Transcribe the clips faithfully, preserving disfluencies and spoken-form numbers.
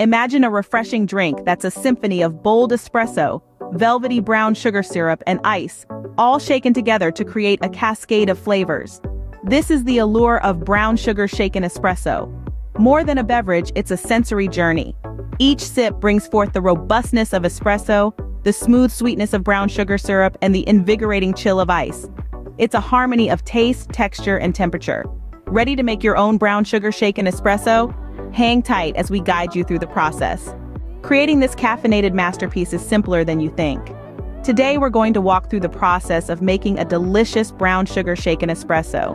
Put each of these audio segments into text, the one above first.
Imagine a refreshing drink that's a symphony of bold espresso, velvety brown sugar syrup and ice, all shaken together to create a cascade of flavors. This is the allure of brown sugar shaken espresso. More than a beverage, it's a sensory journey. Each sip brings forth the robustness of espresso, the smooth sweetness of brown sugar syrup, and the invigorating chill of ice. It's a harmony of taste, texture, and temperature. Ready to make your own brown sugar shaken espresso? Hang tight as we guide you through the process. Creating this caffeinated masterpiece is simpler than you think. Today we're going to walk through the process of making a delicious brown sugar shaken espresso.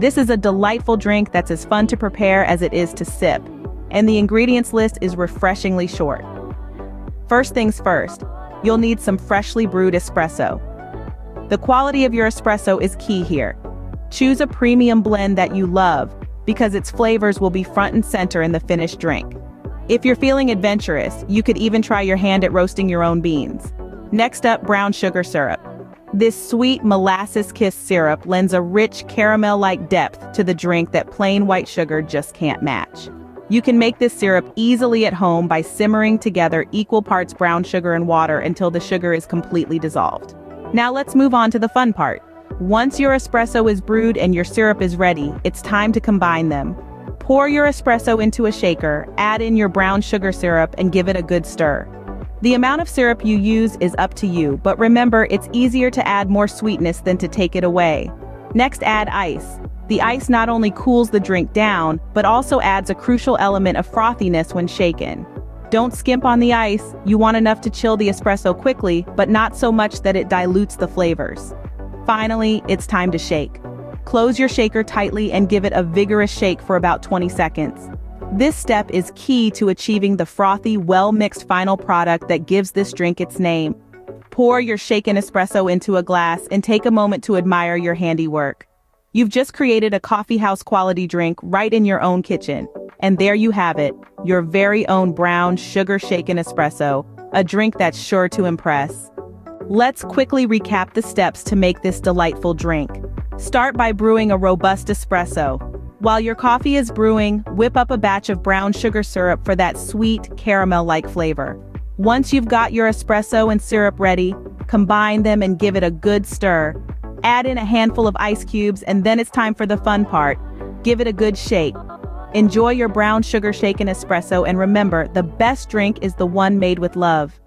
This is a delightful drink that's as fun to prepare as it is to sip, and the ingredients list is refreshingly short. First things first, you'll need some freshly brewed espresso. The quality of your espresso is key here. Choose a premium blend that you love, because its flavors will be front and center in the finished drink. If you're feeling adventurous, you could even try your hand at roasting your own beans. Next up, brown sugar syrup. This sweet molasses-kissed syrup lends a rich caramel-like depth to the drink that plain white sugar just can't match. You can make this syrup easily at home by simmering together equal parts brown sugar and water until the sugar is completely dissolved. Now let's move on to the fun part. Once your espresso is brewed and your syrup is ready, it's time to combine them. Pour your espresso into a shaker, add in your brown sugar syrup, and give it a good stir. The amount of syrup you use is up to you, but remember, it's easier to add more sweetness than to take it away. Next, add ice. The ice not only cools the drink down, but also adds a crucial element of frothiness when shaken. Don't skimp on the ice. You want enough to chill the espresso quickly, but not so much that it dilutes the flavors. Finally, it's time to shake. Close your shaker tightly and give it a vigorous shake for about twenty seconds. This step is key to achieving the frothy, well-mixed final product that gives this drink its name. Pour your shaken espresso into a glass and take a moment to admire your handiwork. You've just created a coffeehouse quality drink right in your own kitchen. And there you have it, your very own brown sugar shaken espresso, a drink that's sure to impress. Let's quickly recap the steps to make this delightful drink. Start by brewing a robust espresso. While your coffee is brewing, whip up a batch of brown sugar syrup for that sweet, caramel-like flavor. Once you've got your espresso and syrup ready, combine them and give it a good stir. Add in a handful of ice cubes, and then it's time for the fun part. Give it a good shake. Enjoy your brown sugar shaken espresso, and remember, the best drink is the one made with love.